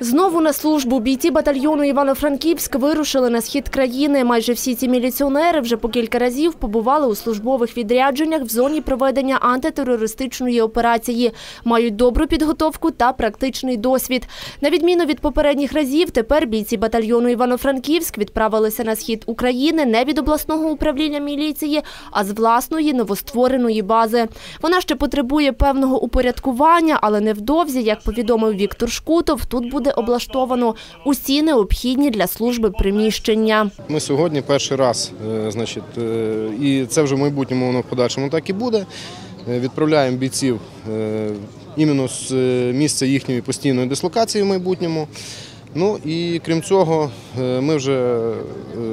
Знову на службу бійці батальйону Івано-Франківськ вирушили на схід країни. Майже всі ці міліціонери вже по кілька разів побували у службових відрядженнях в зоні проведення антитерористичної операції. Мають добру підготовку та практичний досвід. На відміну від попередніх разів, тепер бійці батальйону Івано-Франківськ відправилися на схід України не від обласного управління міліції, а з власної новоствореної бази. Вона ще потребує певного упорядкування, але невдовзі, як повідомив Віктор Шкутов, тут буде облаштовано усі необхідні для служби приміщення. Ми сьогодні перший раз, і це вже в майбутньому, воно в подальшому так і буде. Відправляємо бійців іменно з місця їхньої постійної дислокації в майбутньому. Ну і крім цього, ми вже,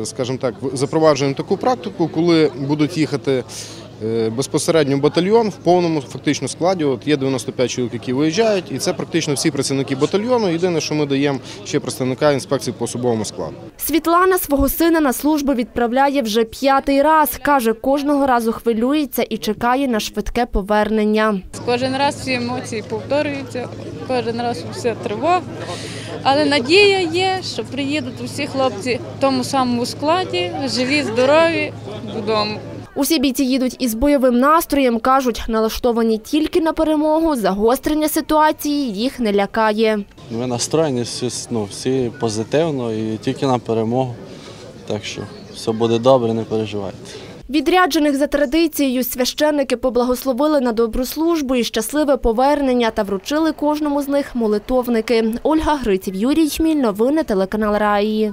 скажімо так, запроваджуємо таку практику, коли будуть їхати безпосередньо батальйон в повному фактично складі. От є 95 чоловік, які виїжджають, і це практично всі працівники батальйону. Єдине, що ми даємо ще представника інспекції по особовому складу. Світлана свого сина на службу відправляє вже 5-й раз. Каже, кожного разу хвилюється і чекає на швидке повернення. Кожен раз всі емоції повторюються, кожен раз вся тривога. Але надія є, що приїдуть усі хлопці в тому самому складі, живі, здорові, додому. Усі бійці їдуть із бойовим настроєм, кажуть, налаштовані тільки на перемогу, загострення ситуації їх не лякає. Ми настроєні всі позитивно і тільки на перемогу, так що все буде добре, не переживайте. Відряджених за традицією священники поблагословили на добру службу і щасливе повернення та вручили кожному з них молитовники. Ольга Гриців, Юрій Чміль, новини телеканал Раї.